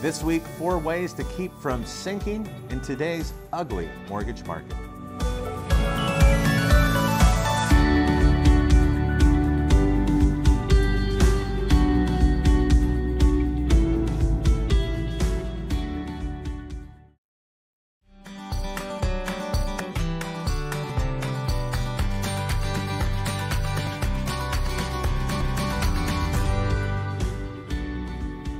This week, 4 ways to keep from sinking in today's ugly mortgage market.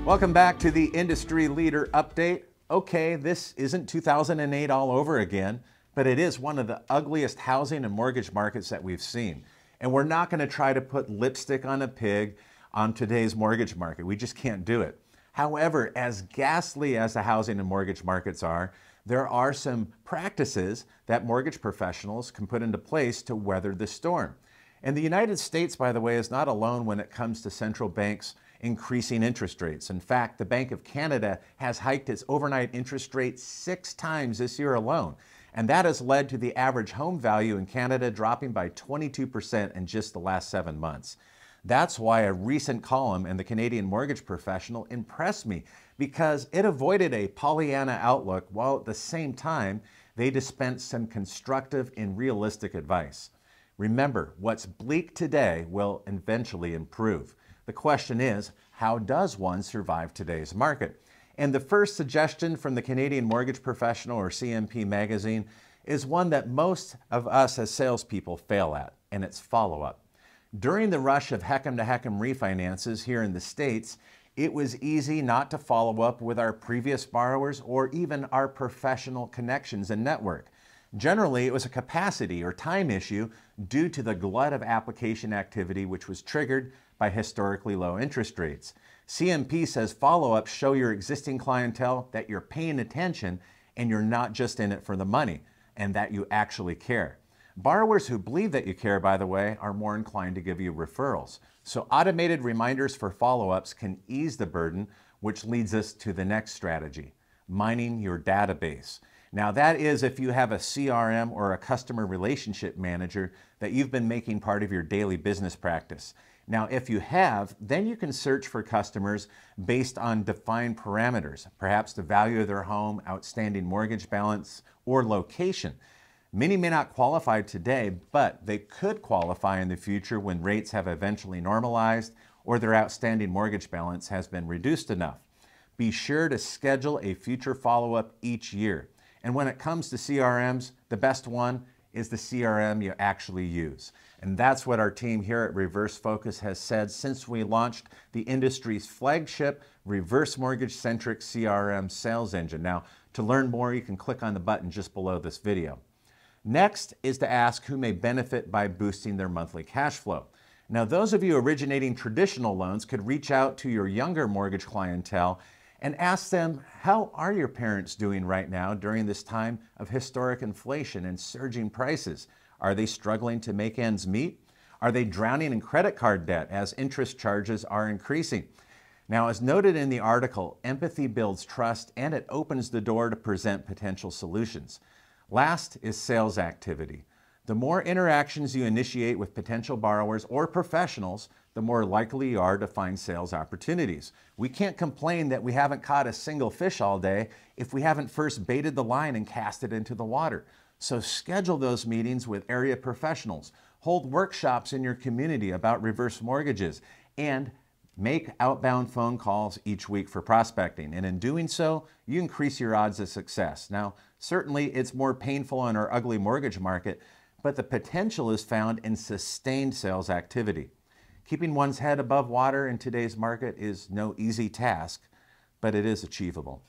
Welcome back to the Industry Leader Update. Okay, this isn't 2008 all over again, but it is one of the ugliest housing and mortgage markets that we've seen. And we're not going to try to put lipstick on a pig on today's mortgage market. We just can't do it. However, as ghastly as the housing and mortgage markets are, there are some practices that mortgage professionals can put into place to weather the storm. And the United States, by the way, is not alone when it comes to central banks increasing interest rates. In fact, the Bank of Canada has hiked its overnight interest rate 6 times this year alone. And that has led to the average home value in Canada dropping by 22% in just the last 7 months. That's why a recent column in the Canadian Mortgage Professional impressed me, because it avoided a Pollyanna outlook while at the same time they dispensed some constructive and realistic advice. Remember, what's bleak today will eventually improve. The question is, how does one survive today's market? And the first suggestion from the Canadian Mortgage Professional, or CMP Magazine, is one that most of us as salespeople fail at, and it's follow-up. During the rush of HECM to HECM refinances here in the States, it was easy not to follow up with our previous borrowers or even our professional connections and network. Generally, it was a capacity or time issue due to the glut of application activity, which was triggered by historically low interest rates. CMP says follow-ups show your existing clientele that you're paying attention and you're not just in it for the money, and that you actually care. Borrowers who believe that you care, by the way, are more inclined to give you referrals. So automated reminders for follow-ups can ease the burden, which leads us to the next strategy, mining your database. Now that is if you have a CRM or a customer relationship manager that you've been making part of your daily business practice. Now if you have, then you can search for customers based on defined parameters, perhaps the value of their home, outstanding mortgage balance, or location. Many may not qualify today, but they could qualify in the future when rates have eventually normalized or their outstanding mortgage balance has been reduced enough. Be sure to schedule a future follow-up each year. And when it comes to CRMs, the best one is the CRM you actually use. And that's what our team here at Reverse Focus has said since we launched the industry's flagship reverse mortgage-centric CRM sales engine. Now, to learn more, you can click on the button just below this video. Next is to ask who may benefit by boosting their monthly cash flow. Now, those of you originating traditional loans could reach out to your younger mortgage clientele and ask them, how are your parents doing right now during this time of historic inflation and surging prices? Are they struggling to make ends meet? Are they drowning in credit card debt as interest charges are increasing? Now, as noted in the article, empathy builds trust and it opens the door to present potential solutions. Last is sales activity. The more interactions you initiate with potential borrowers or professionals, the more likely you are to find sales opportunities. We can't complain that we haven't caught a single fish all day if we haven't first baited the line and cast it into the water. So schedule those meetings with area professionals, hold workshops in your community about reverse mortgages, and make outbound phone calls each week for prospecting. And in doing so, you increase your odds of success. Now, certainly it's more painful in our ugly mortgage market, but the potential is found in sustained sales activity. Keeping one's head above water in today's market is no easy task, but it is achievable.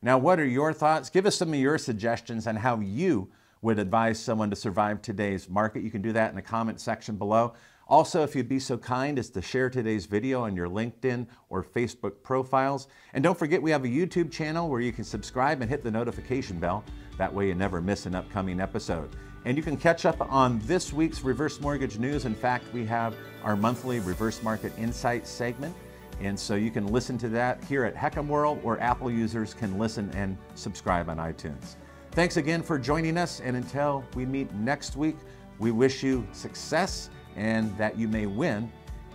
Now, what are your thoughts? Give us some of your suggestions on how you would advise someone to survive today's market. You can do that in the comment section below. Also, if you'd be so kind as to share today's video on your LinkedIn or Facebook profiles. And don't forget, we have a YouTube channel where you can subscribe and hit the notification bell. That way you never miss an upcoming episode. And you can catch up on this week's Reverse Mortgage News. In fact, we have our monthly Reverse Market Insights segment. And so you can listen to that here at HECM World, or Apple users can listen and subscribe on iTunes. Thanks again for joining us. And until we meet next week, we wish you success and that you may win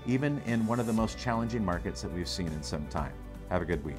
even in one of the most challenging markets that we've seen in some time. Have a good week.